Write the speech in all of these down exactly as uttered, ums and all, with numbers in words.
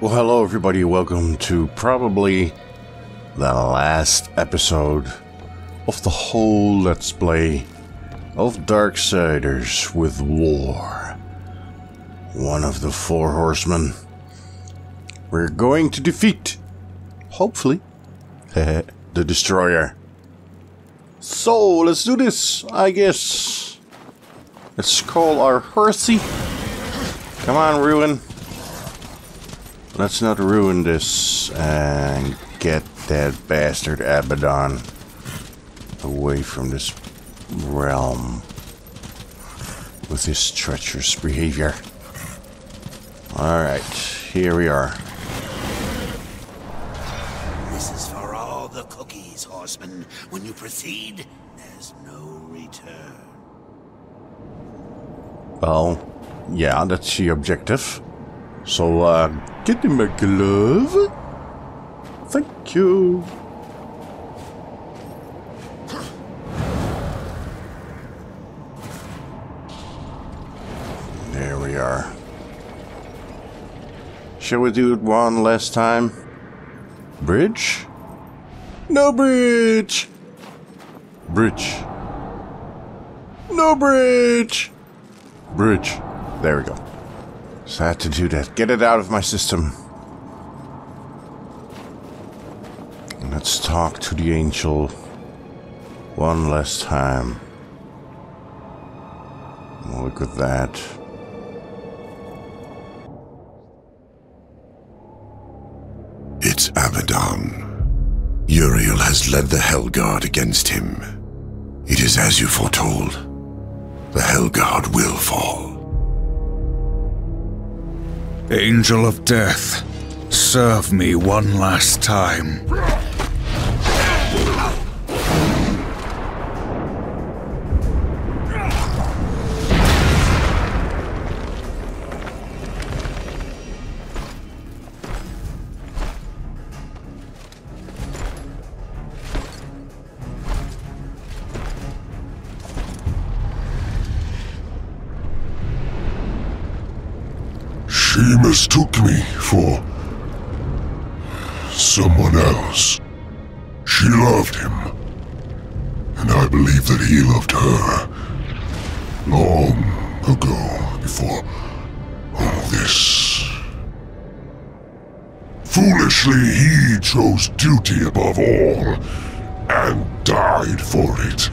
Well, hello everybody, welcome to probably the last episode of the whole Let's Play of Darksiders with War, one of the four horsemen. We're going to defeat, hopefully, the Destroyer. So, let's do this, I guess. Let's call our horsey. Come on, Ruin. Let's not ruin this and get that bastard Abaddon away from this realm with his treacherous behavior. Alright, here we are. This is for all the cookies, horseman. When you proceed, there's no return. Well, yeah, that's the objective. So, uh, get in my glove. Thank you. There we are. Shall we do it one last time? Bridge? No bridge! Bridge. No bridge! Bridge. There we go. So I had to do that. Get it out of my system. Let's talk to the angel one last time. Look at that. It's Abaddon. Uriel has led the Hellguard against him. It is as you foretold. The Hellguard will fall. Angel of Death, serve me one last time. He mistook me for someone else. She loved him, and I believe that he loved her long ago, before all this. Foolishly, he chose duty above all, and died for it.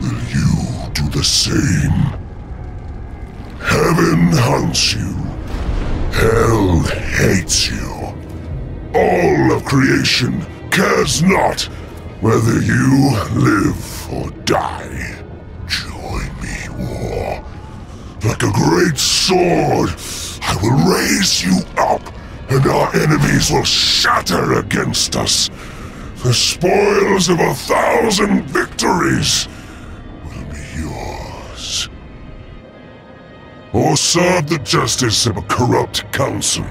Will you do the same? Heaven hunts you. Hell hates you. All of creation cares not whether you live or die. Join me, War. Like a great sword, I will raise you up, and our enemies will shatter against us. The spoils of a thousand victories will be yours. Or serve the justice of a corrupt council,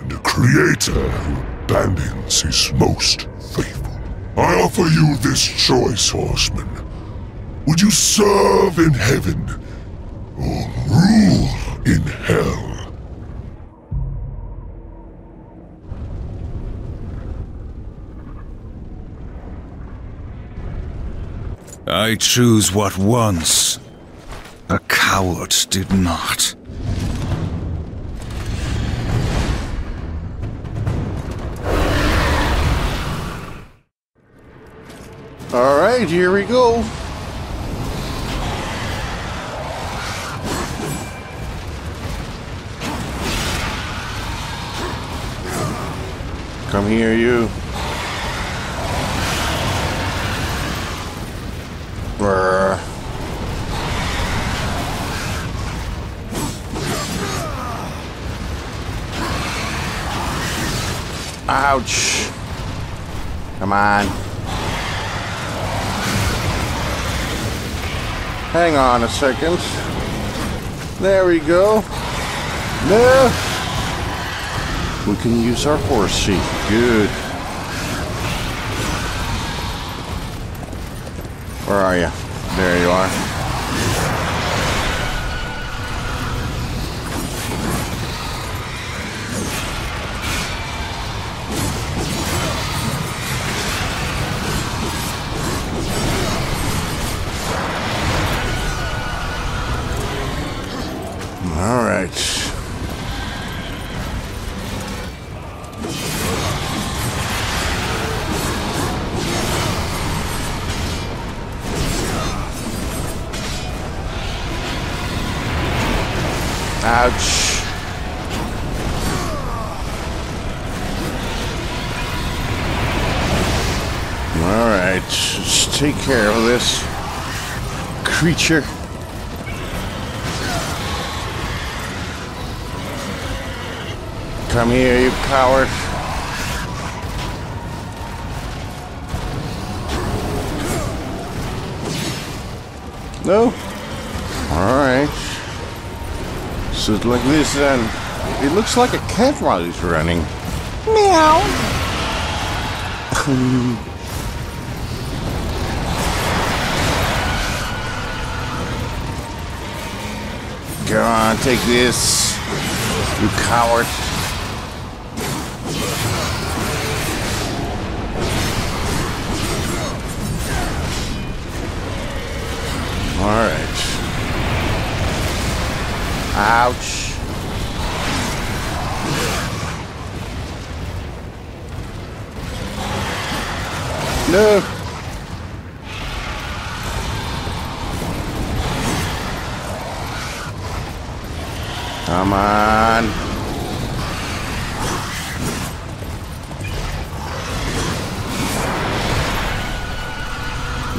and a creator who abandons his most faithful. I offer you this choice, horseman. Would you serve in heaven, or rule in hell? I choose what once a coward did not. All right, here we go. Come here, you. Brr. Ouch. Come on. Hang on a second. There we go. No. We can use our horsey. Good. Where are you? There you are. Ouch. Alright, let's take care of this creature. Come here, you coward. No? Alright. So it's like this then. It looks like a cat while he's running. Meow. Go on, take this, you coward. Alright. Ouch. No. Come on.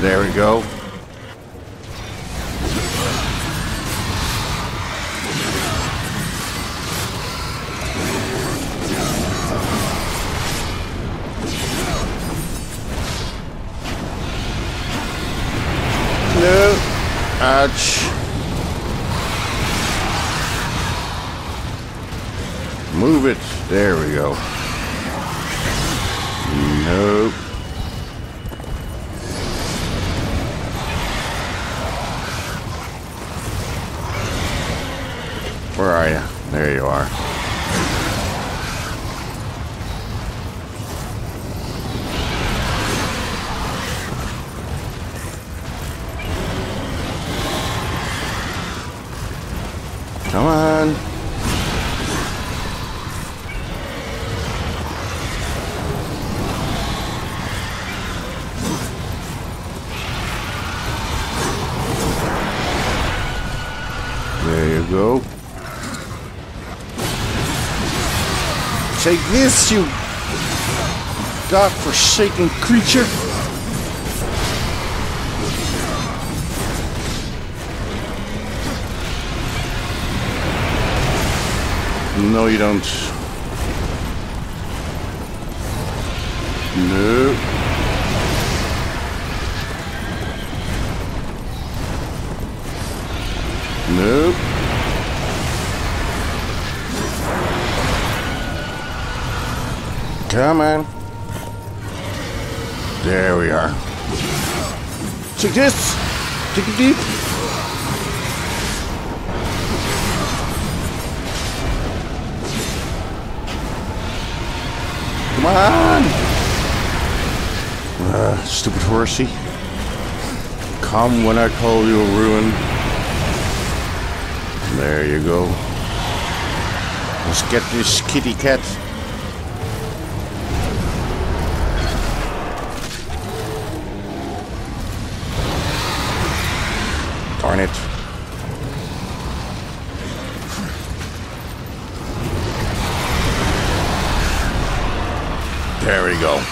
There we go. No. Ouch. Move it. There we go. Nope. Where are you? There you are. Come on. There you go. Take this, you godforsaken creature. No, you don't. No. Nope. Come on. There we are. Take this. Take it deep. Come on! Uh, stupid horsey. Come when I call you a ruin. There you go. Let's get this kitty cat. Darn it. There we go.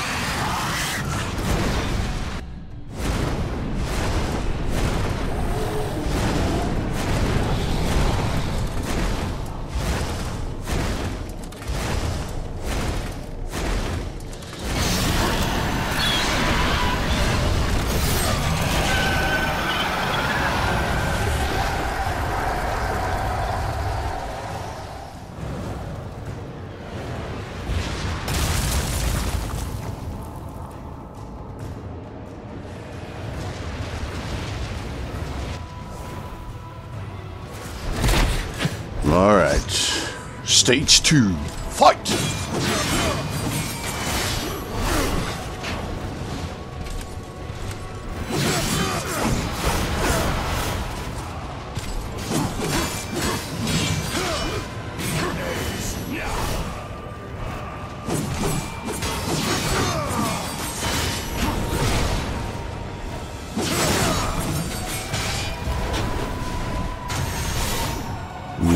Alright, stage two, fight!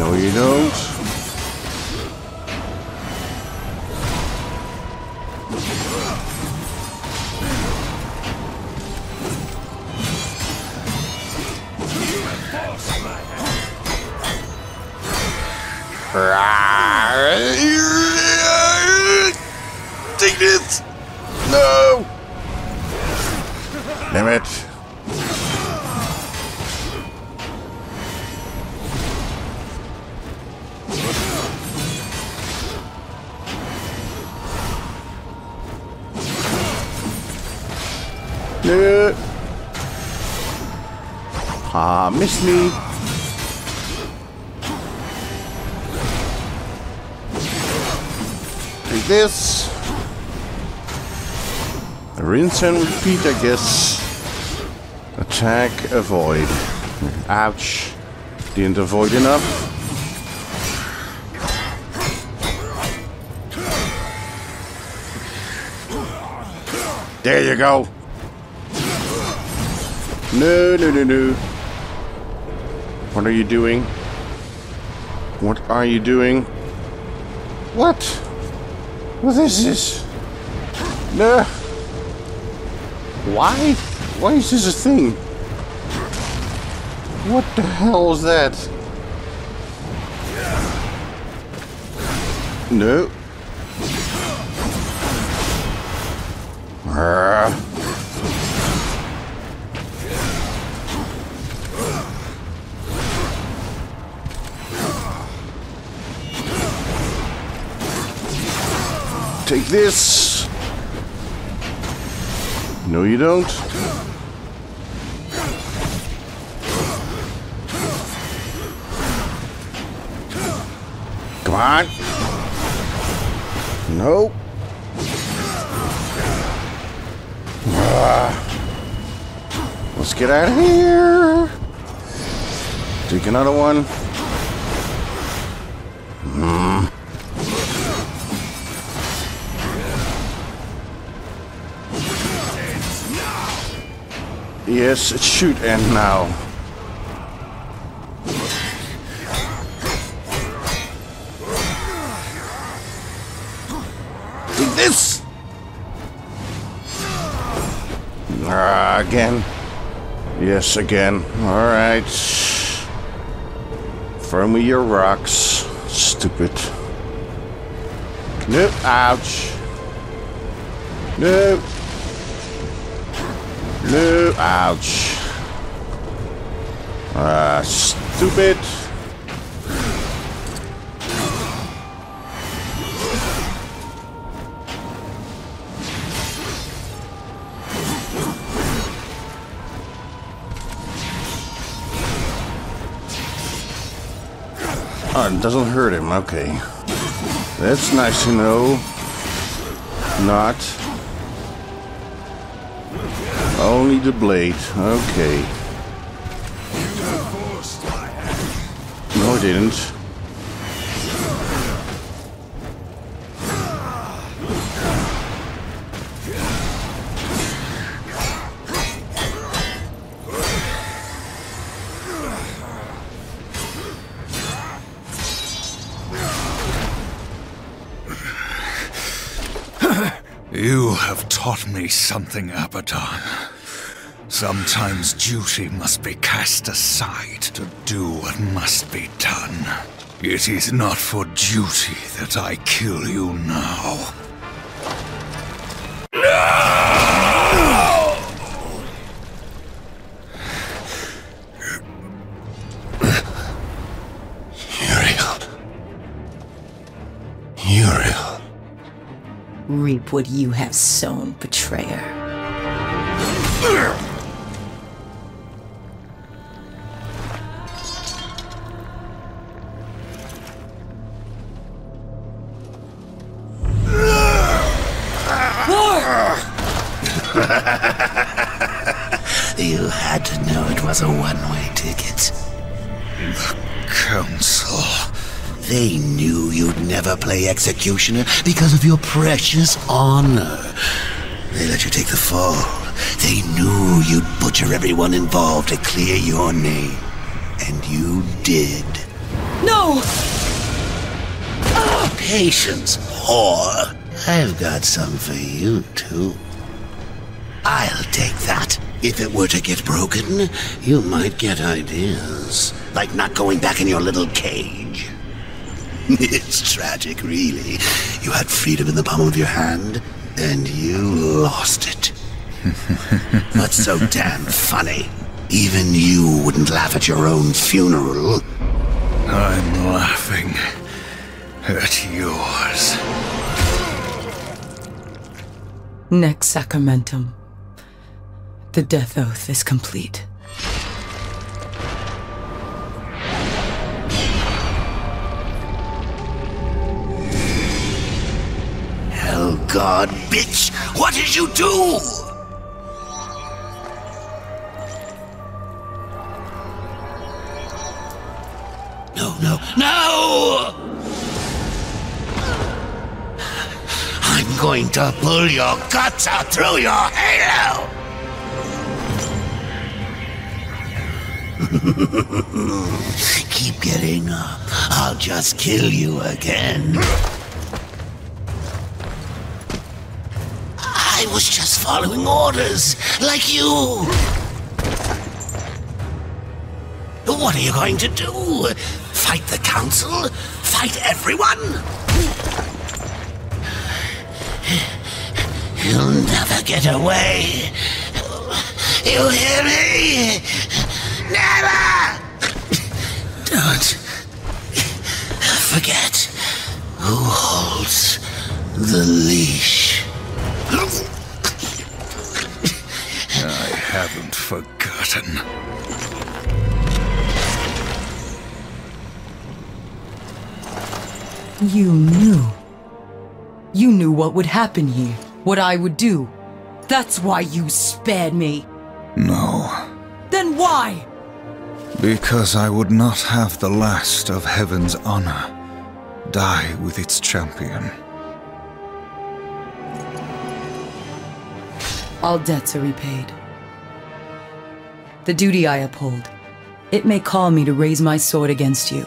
No, you don't. Take this! No! Damn it. Yeah. Ah, miss me. Take this. Rinse and repeat, I guess. Attack, avoid. Ouch. Didn't avoid enough. There you go. No, no, no, no. What are you doing? What are you doing? What? What is this? No. Why? Why is this a thing? What the hell is that? No. Uh. Take this! No, you don't. Come on! No! Ah. Let's get out of here! Take another one. Mm. Yes, it should end now. Take this! Ah, again. Yes, again. Alright. Throw me your rocks. Stupid. Nope. Ouch. Nope. No, ouch. Ah, uh, stupid. Oh, it doesn't hurt him, okay. That's nice to know. Not. Only the blade. Okay. No, I didn't. You have taught me something, Abaddon. Sometimes duty must be cast aside to do what must be done. It is not for duty that I kill you now. No! Uriel. Uriel. Reap what you have sown, betrayer. You had to know it was a one-way ticket. The council. They knew you'd never play executioner because of your precious honor. They let you take the fall. They knew you'd butcher everyone involved to clear your name. And you did. No! Ah! Patience, whore. I've got some for you, too. I'll take that. If it were to get broken, you might get ideas. Like not going back in your little cage. It's tragic, really. You had freedom in the palm of your hand, and you lost it. What's so damn funny? Even you wouldn't laugh at your own funeral. I'm laughing at yours. Next sacramentum. The death oath is complete. Hellguard, bitch! What did you do? No, no, no! I'm going to pull your guts out through your halo! Keep getting up. I'll just kill you again. I was just following orders, like you. What are you going to do? Fight the council? Fight everyone? He'll never get away. You hear me? Never! Don't forget who holds the leash. I haven't forgotten. You knew. You knew what would happen here, what I would do. That's why you spared me. No. Then why? Because I would not have the last of Heaven's honor die with its champion. All debts are repaid. The duty I uphold, it may call me to raise my sword against you.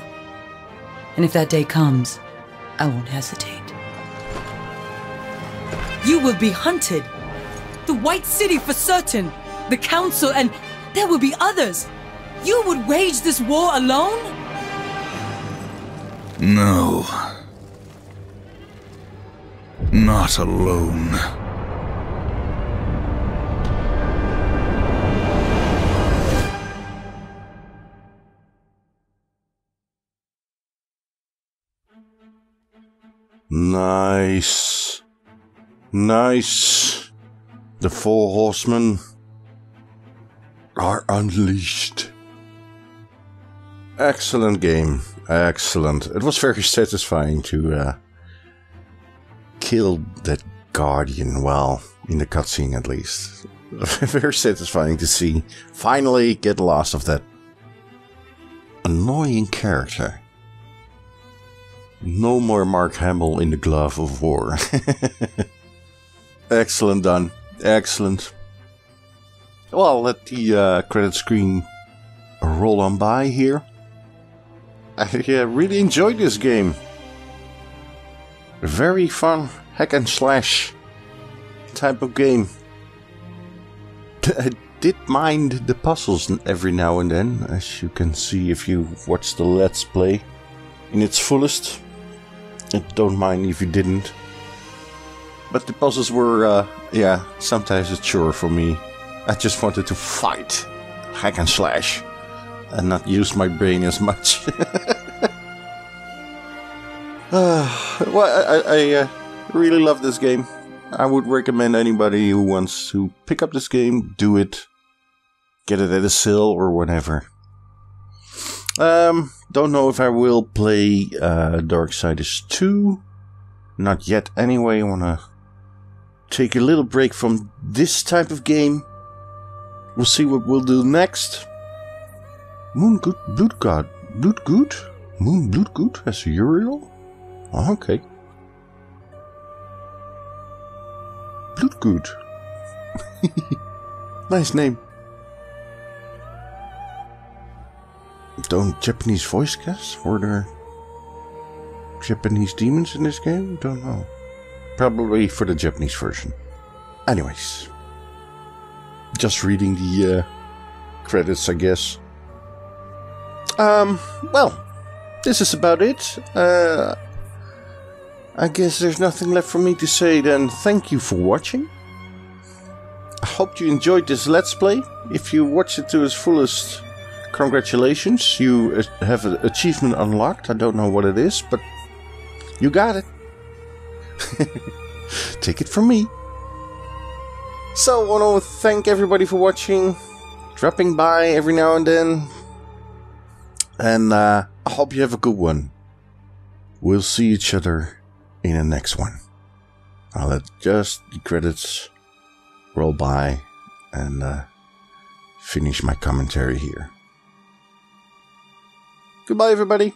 And if that day comes, I won't hesitate. You will be hunted. The White City for certain. The Council, and there will be others. You would wage this war alone? No. Not alone. Nice. Nice. The four horsemen are unleashed. Excellent game. Excellent. It was very satisfying to uh, kill that guardian, well, in the cutscene at least. Very satisfying to see. Finally get lost of that annoying character. No more Mark Hamill in the glove of war. Excellent done. Excellent. Well, let the uh, credit screen roll on by here. I yeah, really enjoyed this game. Very fun hack and slash type of game. I did mind the puzzles every now and then, as you can see if you watch the Let's Play in its fullest. I don't mind if you didn't. But the puzzles were, uh, yeah, sometimes a chore for me. I just wanted to fight, hack and slash, and not use my brain as much. uh, well, I, I uh, really love this game. I would recommend anybody who wants to pick up this game, do it. Get it at a sale or whatever. Um, don't know if I will play uh, Darksiders two. Not yet anyway. I want to take a little break from this type of game. We'll see what we'll do next. Moon Bloodgood, Bloodgood, Moon Bloodgood as Uriel. Okay. Bloodgood. Nice name. Don't Japanese voice cast? Were there Japanese demons in this game? Don't know. Probably for the Japanese version. Anyways. Just reading the uh, credits, I guess. Um, well, this is about it. Uh, I guess there's nothing left for me to say then. Thank you for watching. I hope you enjoyed this Let's Play. If you watched it to its fullest, congratulations. You have an achievement unlocked. I don't know what it is, but you got it. Take it from me. So, I want to thank everybody for watching, dropping by every now and then. And uh, I hope you have a good one. We'll see each other in the next one. I'll let just the credits roll by and uh, finish my commentary here. Goodbye, everybody.